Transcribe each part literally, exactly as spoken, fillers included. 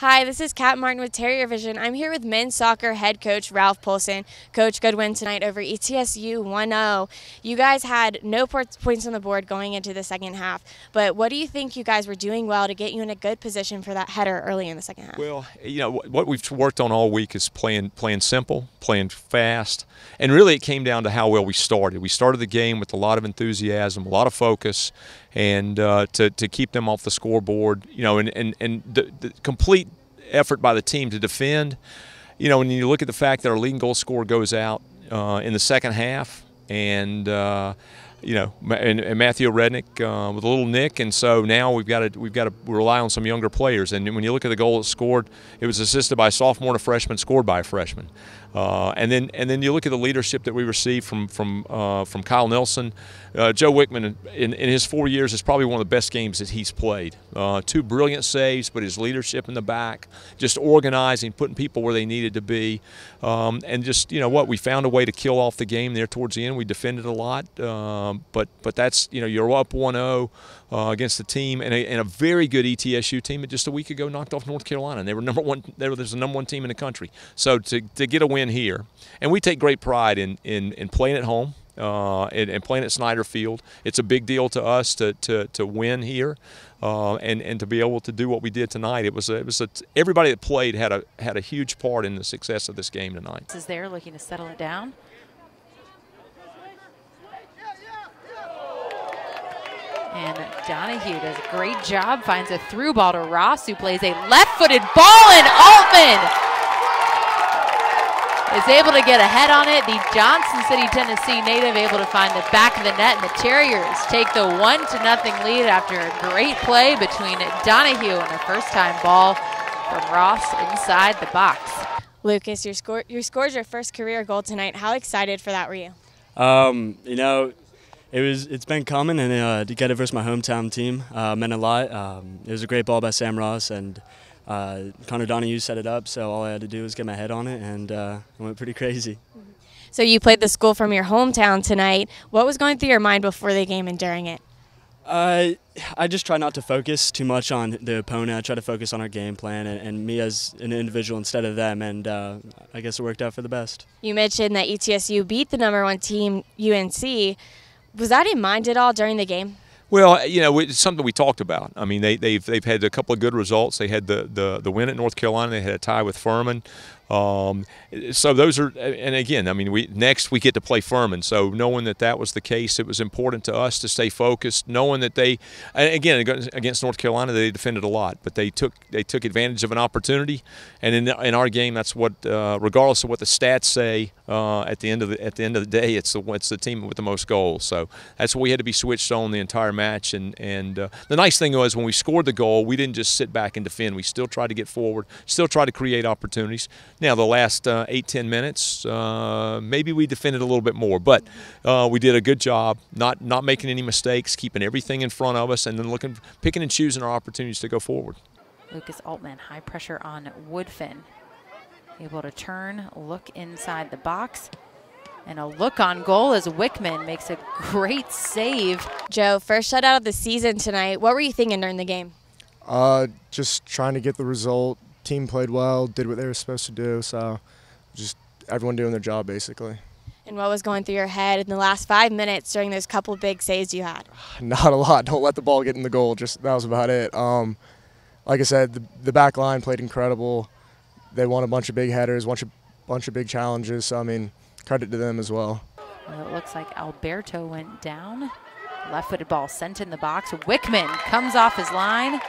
Hi, this is Kat Martin with Terrier Vision. I'm here with men's soccer head coach Ralph Pulson. Coach, good win tonight over E T S U one oh. You guys had no points on the board going into the second half, but what do you think you guys were doing well to get you in a good position for that header early in the second half? Well, you know, what we've worked on all week is playing, playing simple, playing fast, and really it came down to how well we started. We started the game with a lot of enthusiasm, a lot of focus, and uh, to, to keep them off the scoreboard, you know, and, and, and the, the complete effort by the team to defend. You know, when you look at the fact that our leading goal scorer goes out uh, in the second half, and uh, you know, and, and Matthew Aurednik uh, with a little nick, and so now we've got to we've got to rely on some younger players. And when you look at the goal that scored, it was assisted by a sophomore and a freshman, scored by a freshman. Uh, and then and then you look at the leadership that we received from from uh, from Kyle Nelson. uh, Joe Wickman in, in his four years is probably one of the best games that he's played. Uh, two brilliant saves, but his leadership in the back, just organizing, putting people where they needed to be, um, and just you know what we found a way to kill off the game there towards the end. We defended a lot, um, but but that's you know you're up one oh uh, against the team and a, and a very good E T S U team that just a week ago knocked off North Carolina. And they were number one. They were there's the number one team in the country. So to to get a win here, and we take great pride in in, in playing at home uh, and, and playing at Snyder Field. It's a big deal to us to to, to win here, uh, and and to be able to do what we did tonight. It was a, it was a, everybody that played had a had a huge part in the success of this game tonight. Is there looking to settle it down? And Donahue does a great job, finds a through ball to Ross, who plays a left-footed ball, and Altman is able to get a head on it. The Johnson City, Tennessee native able to find the back of the net, and the Terriers take the one to nothing lead after a great play between Donahue and a first-time ball from Ross inside the box. Lucas, you scored you scored your first career goal tonight. How excited for that were you? Um, you know, it was it's been coming, and uh, to get it versus my hometown team uh, meant a lot. Um, it was a great ball by Sam Ross, and Uh, Connor Donahue set it up, so all I had to do was get my head on it, and uh, it went pretty crazy. So you played the school from your hometown tonight. What was going through your mind before the game and during it? Uh, I just try not to focus too much on the opponent. I try to focus on our game plan and, and me as an individual instead of them, and uh, I guess it worked out for the best. You mentioned that E T S U beat the number one team, U N C. Was that in mind at all during the game? Well, you know, it's something we talked about. I mean, they, they've they've had a couple of good results. They had the, the, the win at North Carolina. They had a tie with Furman. Um, so those are, and again, I mean, we next we get to play Furman. So knowing that that was the case, it was important to us to stay focused. Knowing that they, again, against North Carolina, they defended a lot, but they took they took advantage of an opportunity. And in in our game, that's what, uh, regardless of what the stats say, uh, at the end of the at the end of the day, it's the it's the team with the most goals. So that's what we had to be switched on the entire match. And and uh, the nice thing was when we scored the goal, we didn't just sit back and defend. We still tried to get forward, still tried to create opportunities. Now, the last uh, eight, ten minutes, uh, maybe we defended a little bit more, but uh, we did a good job not not making any mistakes, keeping everything in front of us, and then looking, picking and choosing our opportunities to go forward. Lucas Altman, high pressure on Woodfin. Able to turn, look inside the box, and a look on goal as Wickman makes a great save. Joe, first shutout of the season tonight. What were you thinking during the game? Uh, just trying to get the result. Team played well, did what they were supposed to do, so just everyone doing their job basically. And what was going through your head in the last five minutes during those couple big saves you had? Not a lot. Don't let the ball get in the goal. Just that was about it. Um, like I said, the, the back line played incredible. They won a bunch of big headers, bunch of bunch of big challenges. So I mean, credit to them as well. Well, it looks like Alberto went down. Left-footed ball sent in the box. Wickman comes off his line.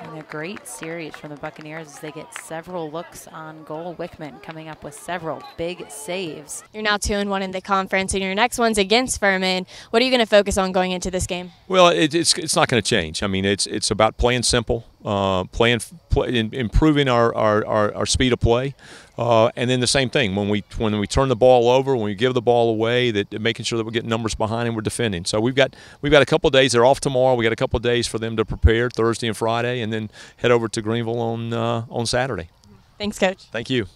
And a great series from the Buccaneers as they get several looks on goal. Wickman coming up with several big saves. You're now two and one in the conference, and your next one's against Furman. What are you going to focus on going into this game? Well, it, it's it's not going to change. I mean, it's it's about playing simple, uh, playing play, improving our, our, our, our speed of play, uh, and then the same thing when we when we turn the ball over, when we give the ball away, that making sure that we're getting numbers behind and we're defending. So we've got we've got a couple of days. They're off tomorrow. We got a couple of days for them to prepare Thursday and Friday, and then head over to Greenville on uh, on Saturday. Thanks, Coach. Thank you.